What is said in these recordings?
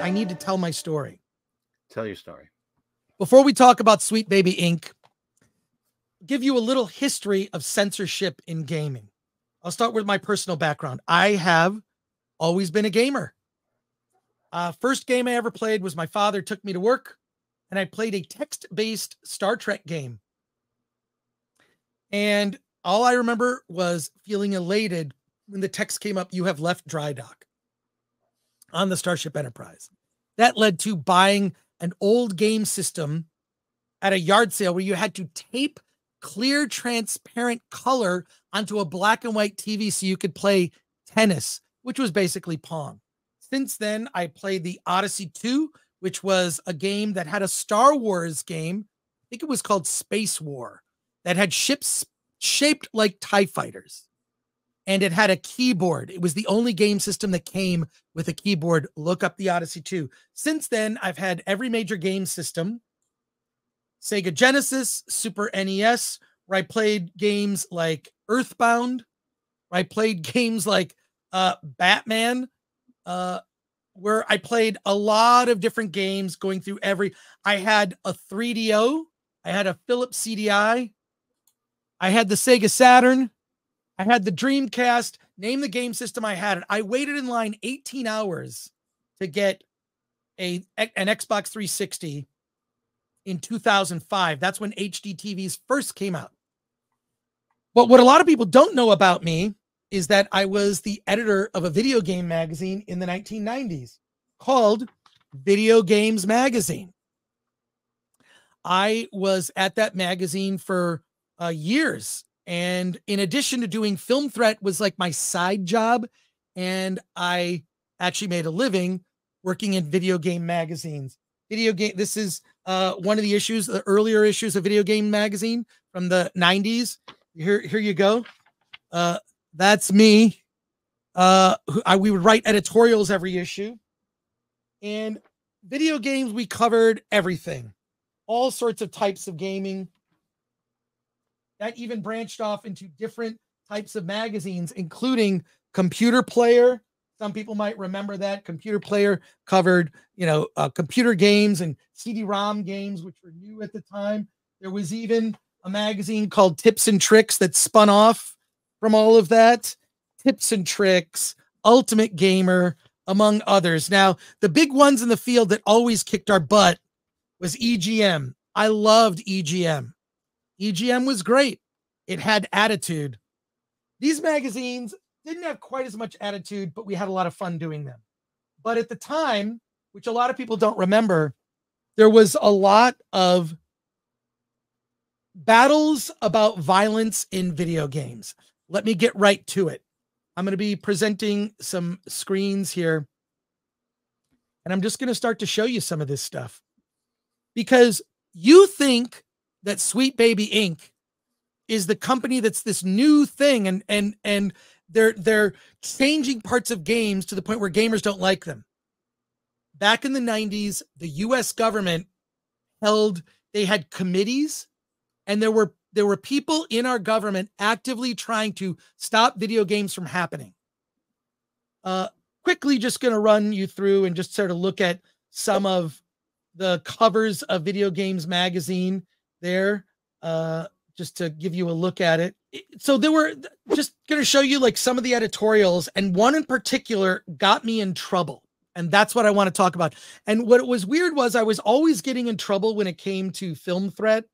I need to tell my story. Tell your story. Before we talk about Sweet Baby Inc., give you a little history of censorship in gaming. I'll start with my personal background. I have always been a gamer. First game I ever played was my father took me to work, and I played a text-based Star Trek game. And all I remember was feeling elated when the text came up, "You have left dry dock," on the Starship Enterprise. That led to buying an old game system at a yard sale where you had to tape clear, transparent color onto a black and white TV so you could play tennis, which was basically Pong. Since then, I played the Odyssey 2, which was a game that had a Star Wars game. I think it was called Space War, that had ships shaped like TIE fighters. And it had a keyboard. It was the only game system that came with a keyboard. Look up the Odyssey 2. Since then, I've had every major game system. Sega Genesis, Super NES, where I played games like Earthbound, where I played games like Batman, where I played a lot of different games going through every... I had a 3DO. I had a Philips CDI. I had the Sega Saturn. I had the Dreamcast. Name the game system, I had it. I waited in line 18 hours to get an Xbox 360 in 2005. That's when HDTVs first came out. But what a lot of people don't know about me is that I was the editor of a video game magazine in the 1990s called Video Games Magazine. I was at that magazine for years. And in addition to doing Film Threat, was like my side job. And I actually made a living working in video game magazines. This is one of the issues, the earlier issues of Video Game Magazine from the 90s. Here you go. That's me. We would write editorials every issue. And video games, we covered everything. All sorts of types of gaming. That even branched off into different types of magazines, including Computer Player. Some people might remember that. Computer Player covered, you know, computer games and CD-ROM games, which were new at the time. There was even a magazine called Tips and Tricks that spun off from all of that. Tips and Tricks, Ultimate Gamer, among others. Now, the big ones in the field that always kicked our butt was EGM. I loved EGM. EGM was great. It had attitude. These magazines didn't have quite as much attitude, but we had a lot of fun doing them. But at the time, which a lot of people don't remember, there was a lot of battles about violence in video games. Let me get right to it. I'm going to be presenting some screens here. And I'm just going to start to show you some of this stuff. Because you think that Sweet Baby Inc. is the company that's this new thing, and they're changing parts of games to the point where gamers don't like them. Back in the 90s, the US government had committees, and there were people in our government actively trying to stop video games from happening. Quickly just going to run you through and just sort of look at some of the covers of Video Games Magazine there, just to give you a look at it. So there were, just going to show you like some of the editorials, and one in particular got me in trouble. And that's what I want to talk about. And what was weird was I was always getting in trouble when it came to Film Threat.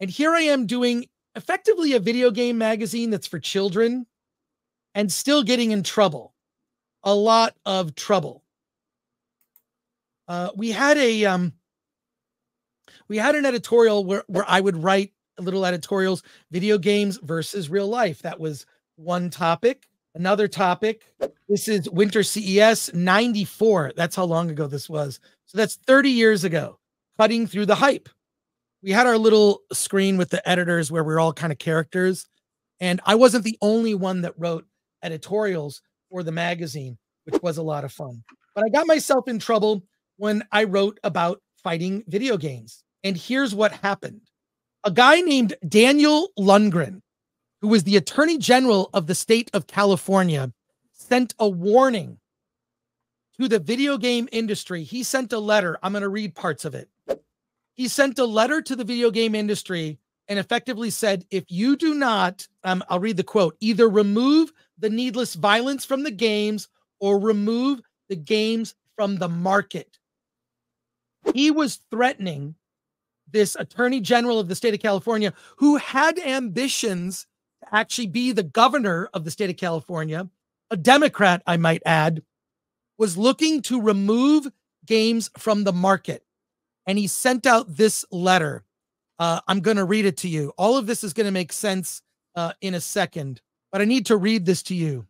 And here I am doing effectively a video game magazine that's for children and still getting in trouble. A lot of trouble. We had an editorial where I would write little editorials, video games versus real life. That was one topic. Another topic, this is Winter CES 94. That's how long ago this was. So that's 30 years ago, cutting through the hype. We had our little screen with the editors where we're all kind of characters. And I wasn't the only one that wrote editorials for the magazine, which was a lot of fun. But I got myself in trouble when I wrote about fighting video games. And here's what happened. A guy named Daniel Lundgren, who was the Attorney General of the state of California, sent a warning to the video game industry. He sent a letter. I'm going to read parts of it. He sent a letter to the video game industry and effectively said, if you do not, I'll read the quote, either remove the needless violence from the games or remove the games from the market. He was threatening this attorney general of the state of California who had ambitions to actually be the governor of the state of California, a Democrat, I might add, was looking to remove games from the market. And he sent out this letter. I'm going to read it to you. All of this is going to make sense in a second, but I need to read this to you.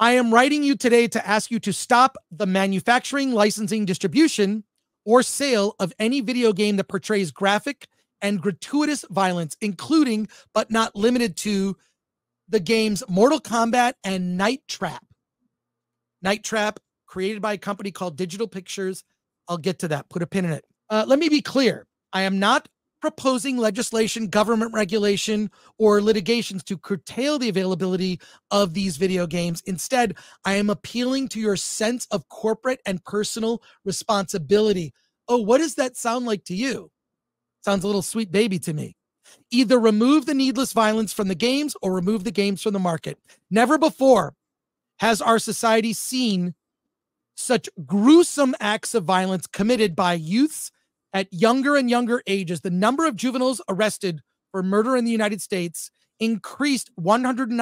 I am writing you today to ask you to stop the manufacturing, licensing, distribution, or sale of any video game that portrays graphic and gratuitous violence, including, but not limited to, the games Mortal Kombat and Night Trap. Night Trap, created by a company called Digital Pictures. I'll get to that. Put a pin in it. Let me be clear. I am not proposing legislation, government regulation, or litigations to curtail the availability of these video games. Instead, I am appealing to your sense of corporate and personal responsibility. Oh, what does that sound like to you? Sounds a little Sweet Baby to me. Either remove the needless violence from the games or remove the games from the market. Never before has our society seen such gruesome acts of violence committed by youths at younger and younger ages. The number of juveniles arrested for murder in the United States increased 119%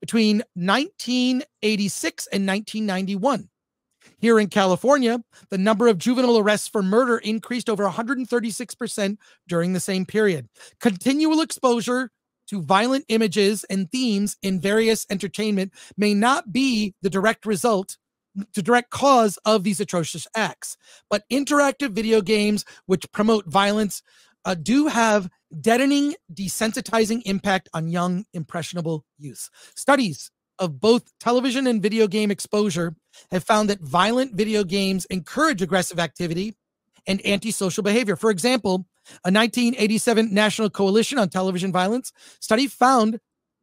between 1986 and 1991. Here in California, the number of juvenile arrests for murder increased over 136% during the same period. Continual exposure to violent images and themes in various entertainment may not be the direct cause of these atrocious acts, but interactive video games which promote violence do have deadening, desensitizing impact on young, impressionable youth. Studies of both television and video game exposure have found that violent video games encourage aggressive activity and antisocial behavior. For example, a 1987 National Coalition on Television Violence study found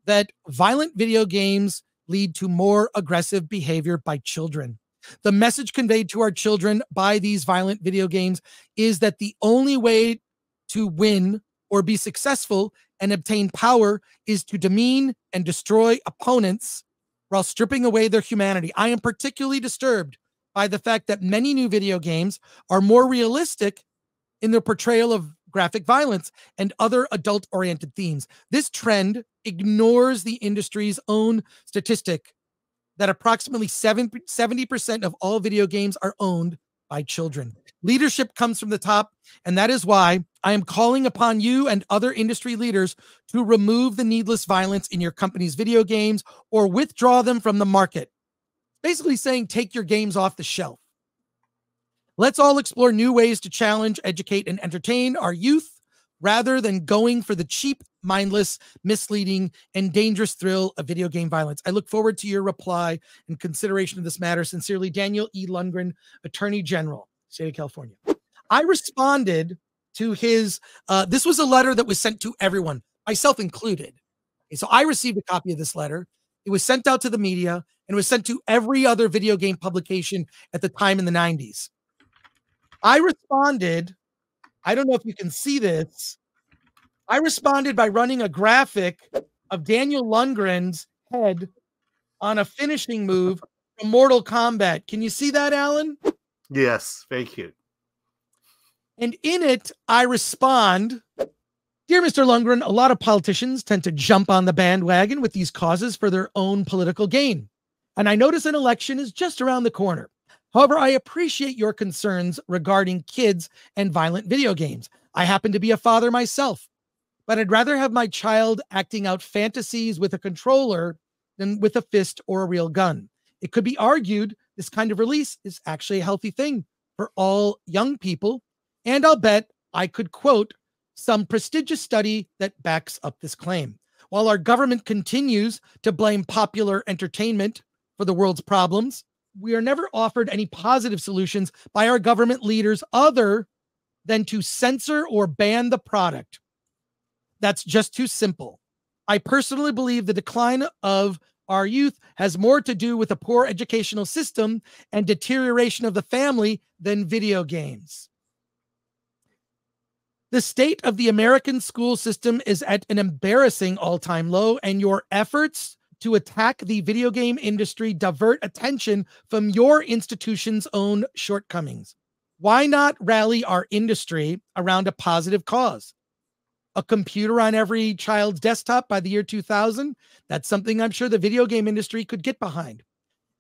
that violent video games lead to more aggressive behavior by children. The message conveyed to our children by these violent video games is that the only way to win or be successful and obtain power is to demean and destroy opponents while stripping away their humanity. I am particularly disturbed by the fact that many new video games are more realistic in their portrayal of graphic violence and other adult-oriented themes. This trend ignores the industry's own statistic that approximately 70% of all video games are owned by children. Leadership comes from the top, and that is why I am calling upon you and other industry leaders to remove the needless violence in your company's video games or withdraw them from the market. Basically saying, take your games off the shelf. Let's all explore new ways to challenge, educate, and entertain our youth rather than going for the cheap, mindless, misleading, and dangerous thrill of video game violence. I look forward to your reply and consideration of this matter. Sincerely, Daniel E. Lundgren, Attorney General, State of California. I responded to his, this was a letter that was sent to everyone, myself included. Okay, so I received a copy of this letter. It was sent out to the media and was sent to every other video game publication at the time in the 90s. I responded, I don't know if you can see this. I responded by running a graphic of Daniel Lundgren's head on a finishing move from Mortal Kombat. Can you see that, Alan? Yes, thank you. And in it, I respond, Dear Mr. Lundgren, a lot of politicians tend to jump on the bandwagon with these causes for their own political gain. And I notice an election is just around the corner. However, I appreciate your concerns regarding kids and violent video games. I happen to be a father myself, but I'd rather have my child acting out fantasies with a controller than with a fist or a real gun. It could be argued this kind of release is actually a healthy thing for all young people, and I'll bet I could quote some prestigious study that backs up this claim. While our government continues to blame popular entertainment for the world's problems, we are never offered any positive solutions by our government leaders other than to censor or ban the product. That's just too simple. I personally believe the decline of our youth has more to do with a poor educational system and deterioration of the family than video games. The state of the American school system is at an embarrassing all-time low, and your efforts to attack the video game industry divert attention from your institution's own shortcomings. Why not rally our industry around a positive cause? A computer on every child's desktop by the year 2000? That's something I'm sure the video game industry could get behind.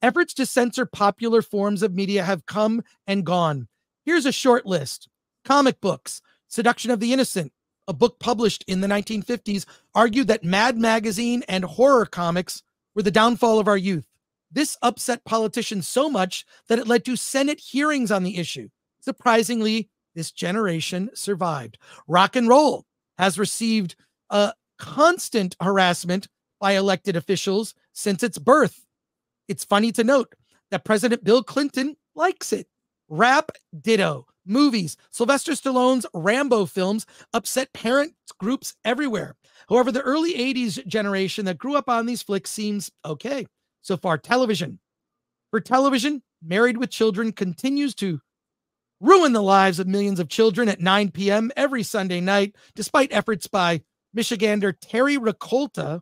Efforts to censor popular forms of media have come and gone. Here's a short list. Comic books. Seduction of the Innocent, a book published in the 1950s, argued that Mad Magazine and horror comics were the downfall of our youth. This upset politicians so much that it led to Senate hearings on the issue. Surprisingly, this generation survived. Rock and roll has received a constant harassment by elected officials since its birth. It's funny to note that President Bill Clinton likes it. Rap, ditto. Movies, Sylvester Stallone's Rambo films upset parent groups everywhere. However, the early 80s generation that grew up on these flicks seems okay. So far, television. For television, Married with Children continues to ruin the lives of millions of children at 9 p.m. every Sunday night, despite efforts by Michigander Terry Rakolta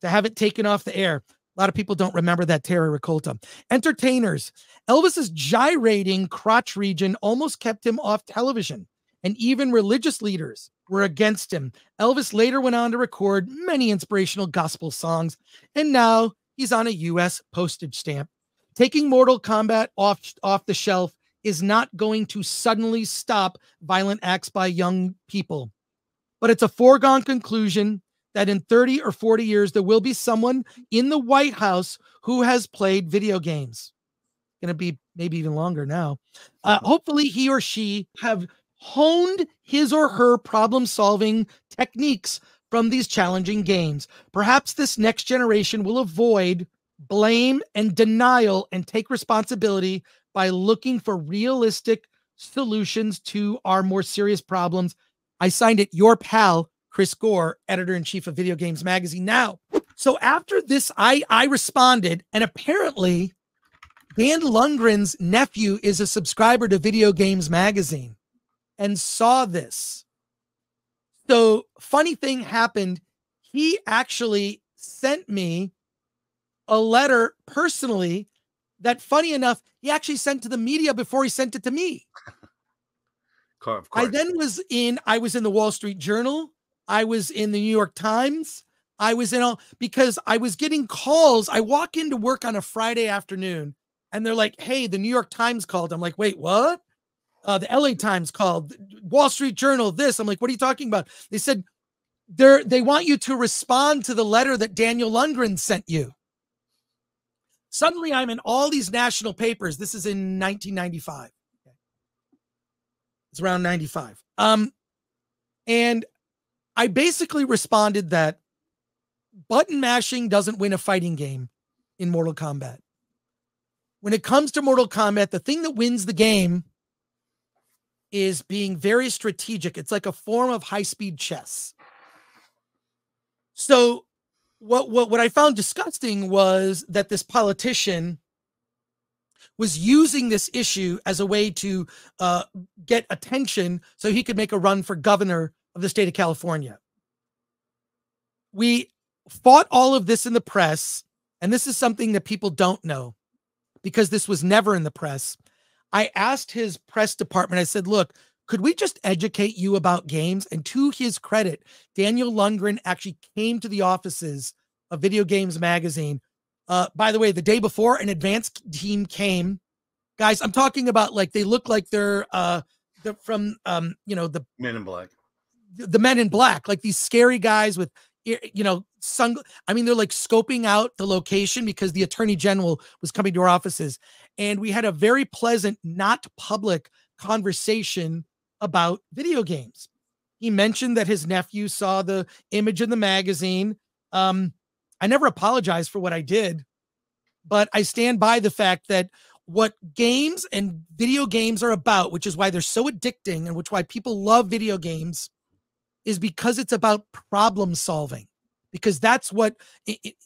to have it taken off the air. A lot of people don't remember that Terry Rakolta. Entertainers. Elvis's gyrating crotch region almost kept him off television, and even religious leaders were against him. Elvis later went on to record many inspirational gospel songs, and now he's on a U.S. postage stamp. Taking Mortal Kombat off the shelf is not going to suddenly stop violent acts by young people, but it's a foregone conclusion that in 30 or 40 years, there will be someone in the White House who has played video games. Going to be maybe even longer now. Hopefully he or she have honed his or her problem-solving techniques from these challenging games. Perhaps this next generation will avoid blame and denial and take responsibility by looking for realistic solutions to our more serious problems. I signed it, your pal, Chris Gore, editor-in-chief of Video Games Magazine. Now, so after this, I responded, and apparently Dan Lundgren's nephew is a subscriber to Video Games Magazine and saw this. So funny thing happened. He actually sent me a letter personally that, funny enough, he actually sent to the media before he sent it to me. Of course. I was in the Wall Street Journal. I was in the New York Times. I was in all, because I was getting calls. I walk into work on a Friday afternoon and they're like, hey, the New York Times called. I'm like, wait, what? The LA Times called, Wall Street Journal, this. I'm like, what are you talking about? They said, they want you to respond to the letter that Daniel Lundgren sent you. Suddenly I'm in all these national papers. This is in 1995. It's around 95. And I basically responded that button mashing doesn't win a fighting game in Mortal Kombat. When it comes to Mortal Kombat, the thing that wins the game is being very strategic. It's like a form of high-speed chess. So what I found disgusting was that this politician was using this issue as a way to get attention so he could make a run for governor of the state of California. We fought all of this in the press, and this is something that people don't know because this was never in the press. I asked his press department, I said, look, could we just educate you about games? And to his credit, Daniel Lundgren actually came to the offices of Video Games Magazine. By the way, the day before, an advance team came. Guys, I'm talking about, like, they look like they're from, you know, the Men in Black. The Men in Black, like these scary guys with, you know, I mean, they're like scoping out the location because the attorney general was coming to our offices. And we had a very pleasant, not public conversation about video games. He mentioned that his nephew saw the image in the magazine. I never apologized for what I did, but I stand by the fact that what games and video games are about, which is why they're so addicting and which why people love video games, is because it's about problem solving. because that's what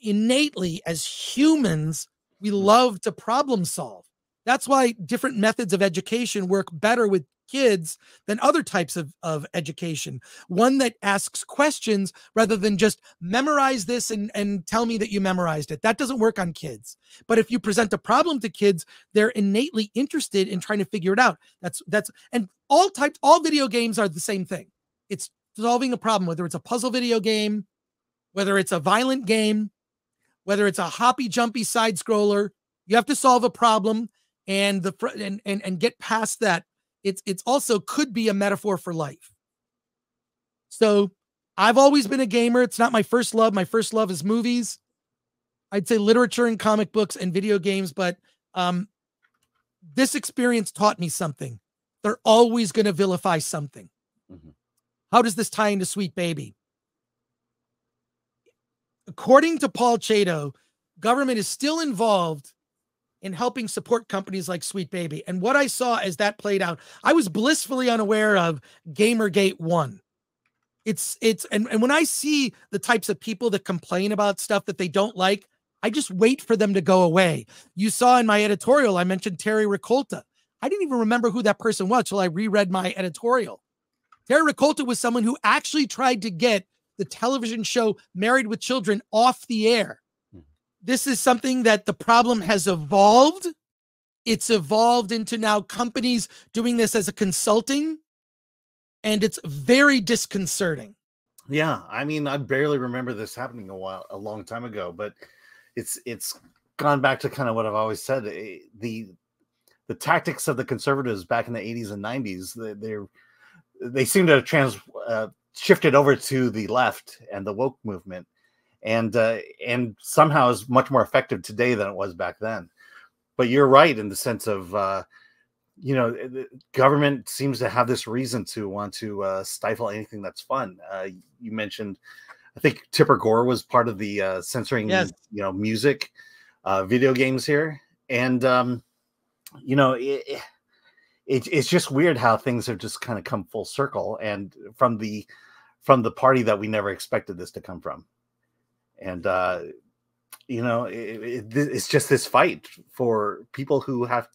innately as humans, we love to problem solve. That's why different methods of education work better with kids than other types of education. One that asks questions rather than just memorize this and tell me that you memorized it. That doesn't work on kids. But if you present a problem to kids, they're innately interested in trying to figure it out. That's and all video games are the same thing. It's solving a problem, whether it's a puzzle video game, whether it's a violent game, whether it's a hoppy jumpy side scroller. You have to solve a problem and the and get past that. It's also could be a metaphor for life. So I've always been a gamer. It's not my first love. My first love is movies. I'd say literature and comic books and video games, but this experience taught me something. They're always going to vilify something. Mm-hmm. How does this tie into Sweet Baby? According to Paul Chayto, government is still involved in helping support companies like Sweet Baby. And what I saw as that played out, I was blissfully unaware of Gamergate 1. And when I see the types of people that complain about stuff that they don't like, I just wait for them to go away. You saw in my editorial, I mentioned Terry Rakolta. I didn't even remember who that person was till I reread my editorial. Terry Rakolta was someone who actually tried to get the television show Married with Children off the air. This is something that the problem has evolved. It's evolved into now companies doing this as a consulting, and it's very disconcerting. Yeah, I mean, I barely remember this happening a long time ago, but it's gone back to kind of what I've always said: the tactics of the conservatives back in the 80s and 90s. They seem to have shifted over to the left and the woke movement. And somehow is much more effective today than it was back then. But you're right in the sense of, you know, the government seems to have this reason to want to stifle anything that's fun. You mentioned, I think Tipper Gore was part of the censoring, yes. You know, music, video games here. And, you know, it's just weird how things have just kind of come full circle and from the party that we never expected this to come from. And, you know, it's just this fight for people who have,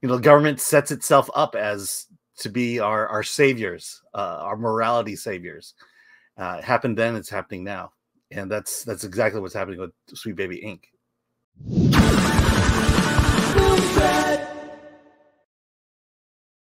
you know, government sets itself up as to be our saviors, our morality saviors. It happened then, it's happening now. And that's exactly what's happening with Sweet Baby Inc.